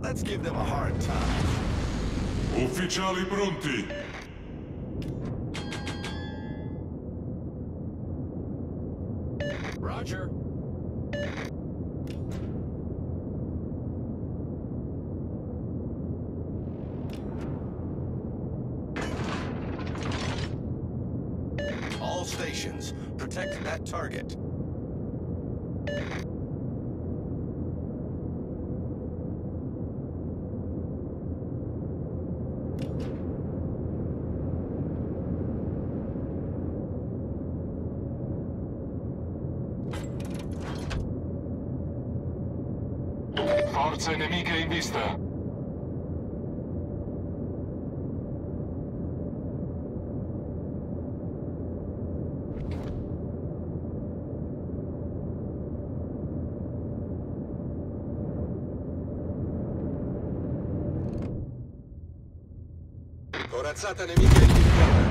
Let's give them a hard time. Ufficiali pronti. Roger. All stations, protect that target. Forze nemiche in vista. Corazzata nemica in vista.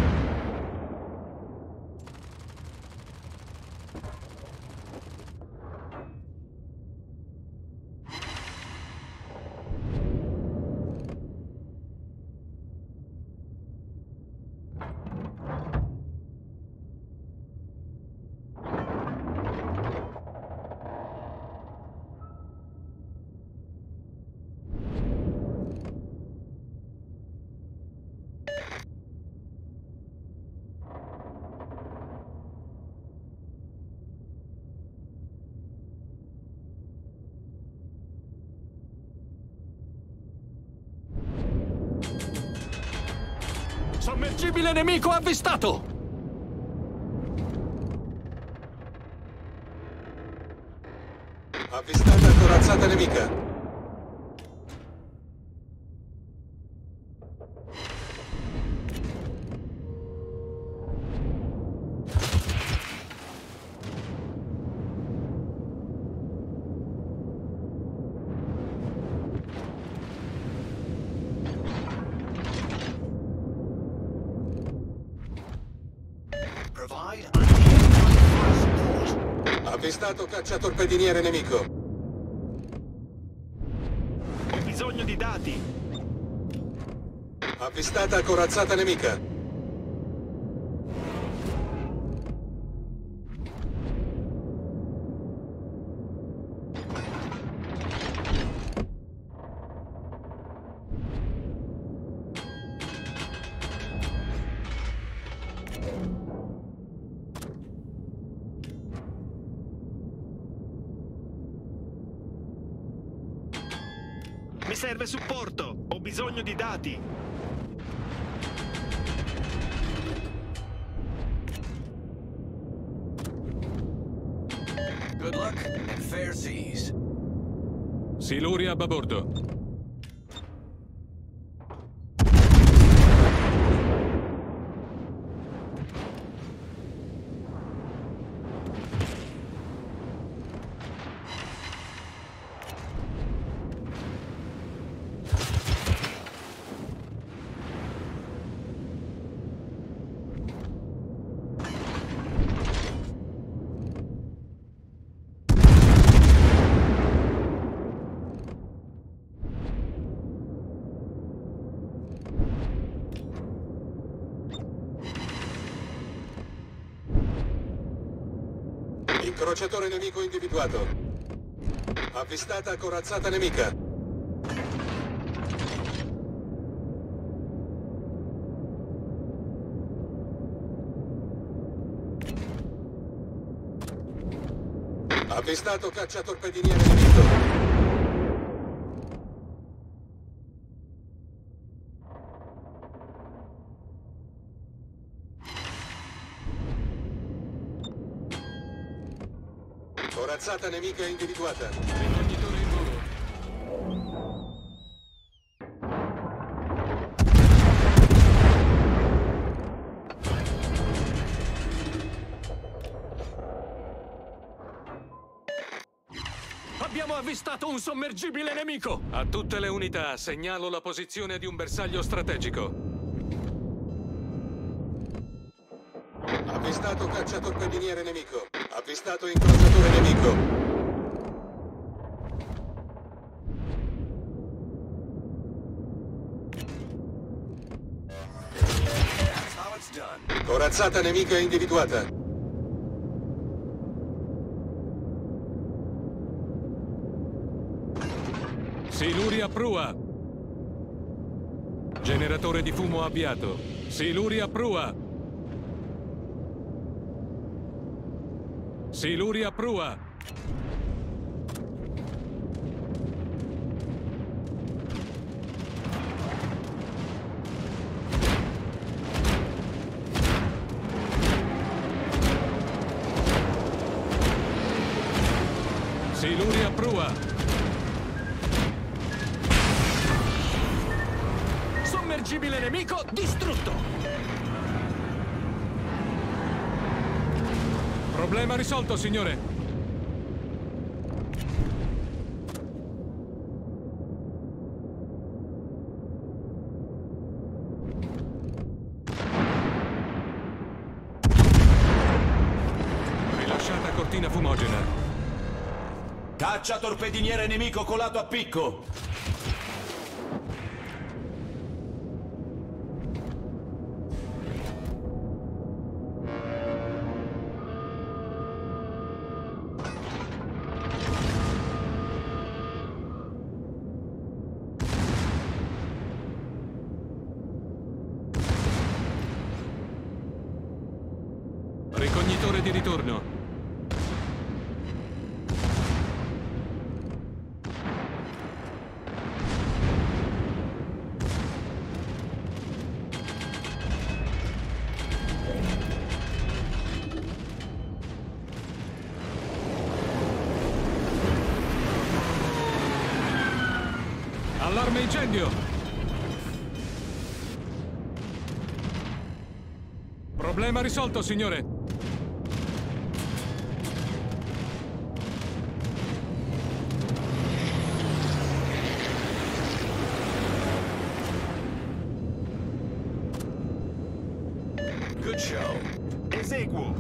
Sommergibile nemico avvistato! Avvistata corazzata nemica. Avvistato cacciatorpediniere nemico. Ho bisogno di dati. Avvistata corazzata nemica. Mi serve supporto! Ho bisogno di dati! Good luck and fair seas. Siluria a babordo. Incrociatore nemico individuato. Avvistata corazzata nemica. Avvistato cacciatorpediniere nemico. Corazzata nemica individuata. Ricognitore in volo. Abbiamo avvistato un sommergibile nemico! A tutte le unità, segnalo la posizione di un bersaglio strategico. Avvistato cacciatorpediniere nemico. Avvistato incrociatore nemico. Corazzata nemica individuata. Siluri a prua. Generatore di fumo avviato. Siluri a prua. Siluri a prua. Siluri a prua. Sommergibile nemico distrutto! Problema risolto, signore! Rilasciata cortina fumogena. Caccia torpediniere nemico colato a picco! Ricognitore di ritorno. Allarme incendio. Problema risolto, signore. Good show. Eseguo.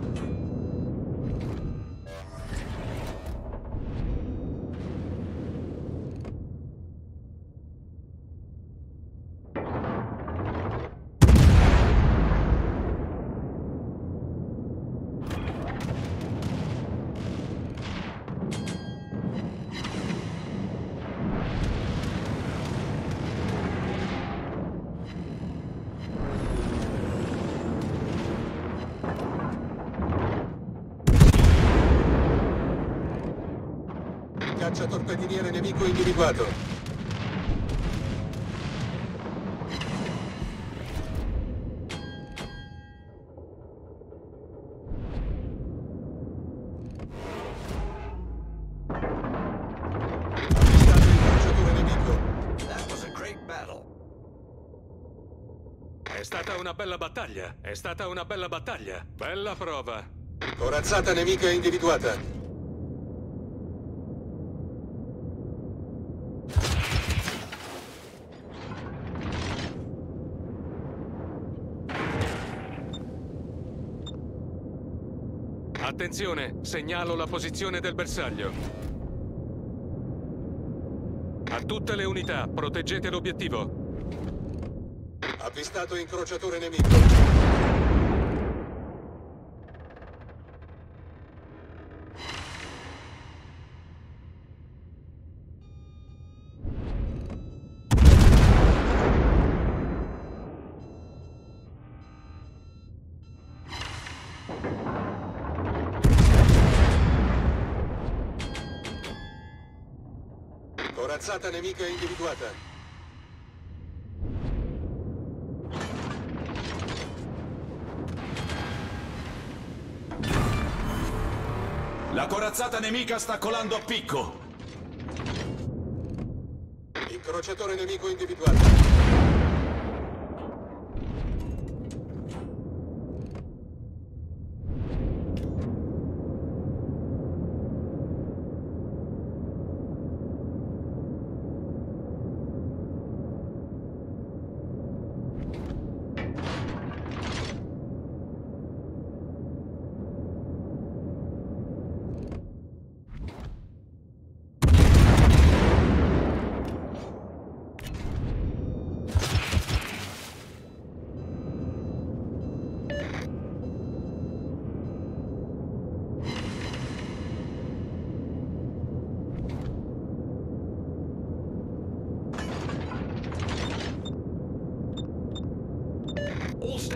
Cacciatorpediniere nemico individuato. Avvistato il cacciatore nemico. That was a great battle. È stata una bella battaglia. È stata una bella battaglia. Bella prova. Corazzata nemica individuata. Attenzione, segnalo la posizione del bersaglio. A tutte le unità, proteggete l'obiettivo. Avvistato incrociatore nemico. Corazzata nemica individuata. La corazzata nemica sta colando a picco. Incrociatore nemico individuato.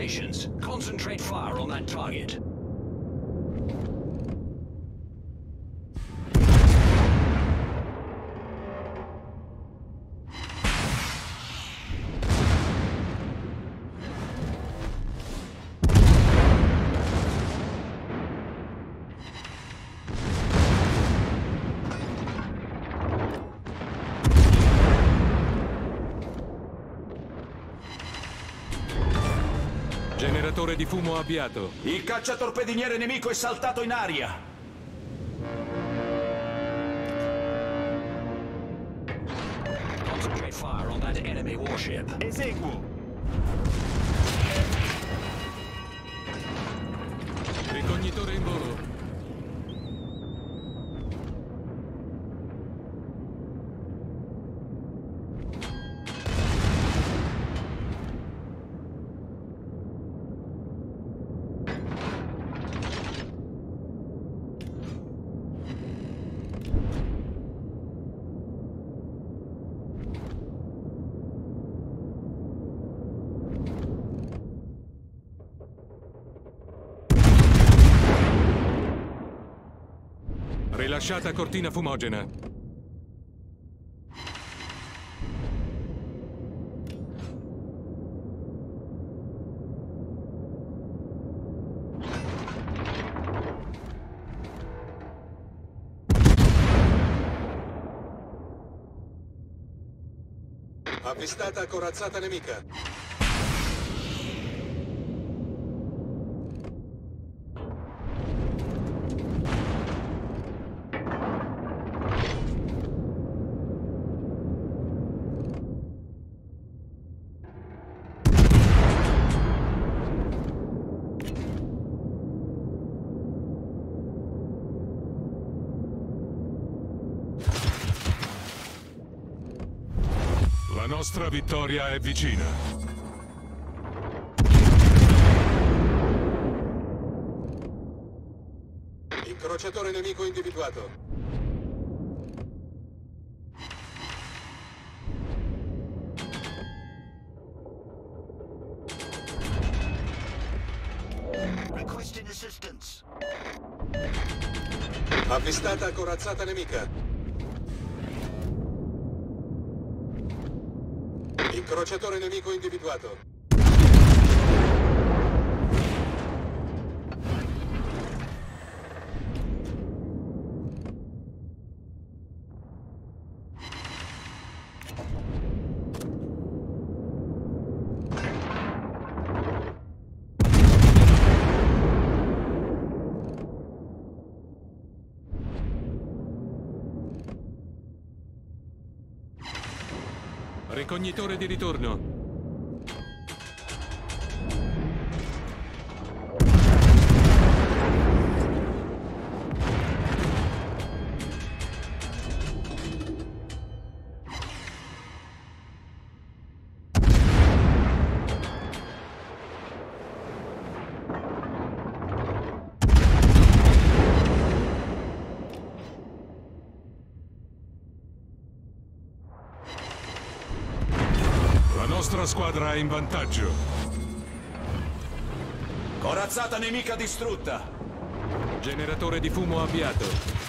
stations. Concentrate fire on that target. Generatore di fumo avviato. Il cacciatorpediniere nemico è saltato in aria. Concentrate fire on that enemy warship. Eseguo. Ricognitore in volo. Rilasciata cortina fumogena. Avvistata corazzata nemica. La nostra vittoria è vicina. Incrociatore nemico individuato. Requesting assistance. Avvistata corazzata nemica. Incrociatore nemico individuato. Ricognitore di ritorno. La nostra squadra è in vantaggio. Corazzata nemica distrutta. Generatore di fumo avviato.